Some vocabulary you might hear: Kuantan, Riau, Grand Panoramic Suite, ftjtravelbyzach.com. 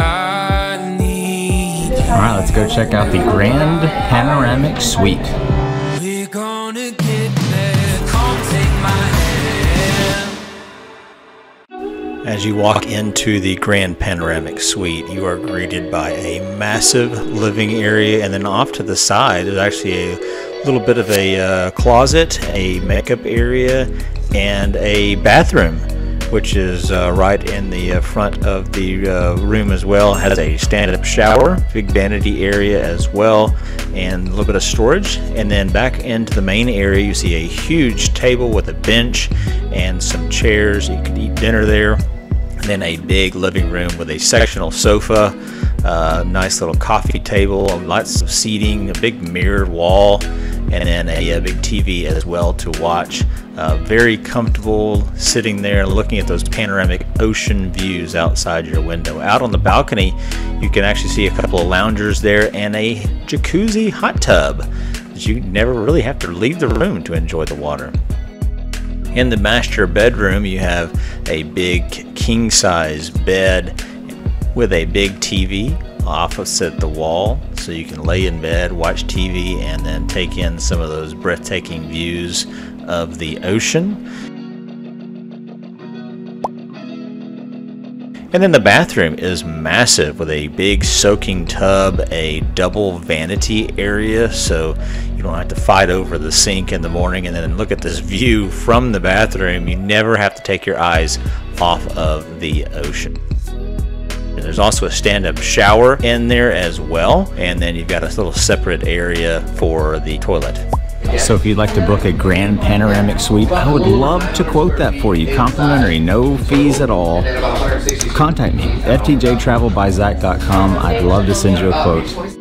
I need. All right, let's go check out the Grand Panoramic Suite. We're gonna get there. Come take my hand. As you walk into the Grand Panoramic Suite, you are greeted by a massive living area, and then off to the side is actually a little bit of a closet, a makeup area, and a bathroom, which is right in the front of the room as well. Has a stand-up shower, big vanity area as well, and a little bit of storage. And then back into the main area, you see a huge table with a bench and some chairs. You can eat dinner there. And then a big living room with a sectional sofa, nice little coffee table, lots of seating, a big mirror wall, and then a big TV as well to watch. Very comfortable sitting there looking at those panoramic ocean views outside your window. Out on the balcony, you can actually see a couple of loungers there and a jacuzzi hot tub that you never really have to leave the room to enjoy the water. In the master bedroom, you have a big king-size bed with a big TV opposite the wall, so you can lay in bed, watch TV, and then take in some of those breathtaking views of the ocean. And then the bathroom is massive with a big soaking tub, a double vanity area, so you don't have to fight over the sink in the morning. And then look at this view from the bathroom. You never have to take your eyes off of the ocean. And there's also a stand-up shower in there as well. And then you've got a little separate area for the toilet. So if you'd like to book a Grand Panoramic Suite, I would love to quote that for you. Complimentary, no fees at all. Contact me, ftjtravelbyzach.com. I'd love to send you a quote.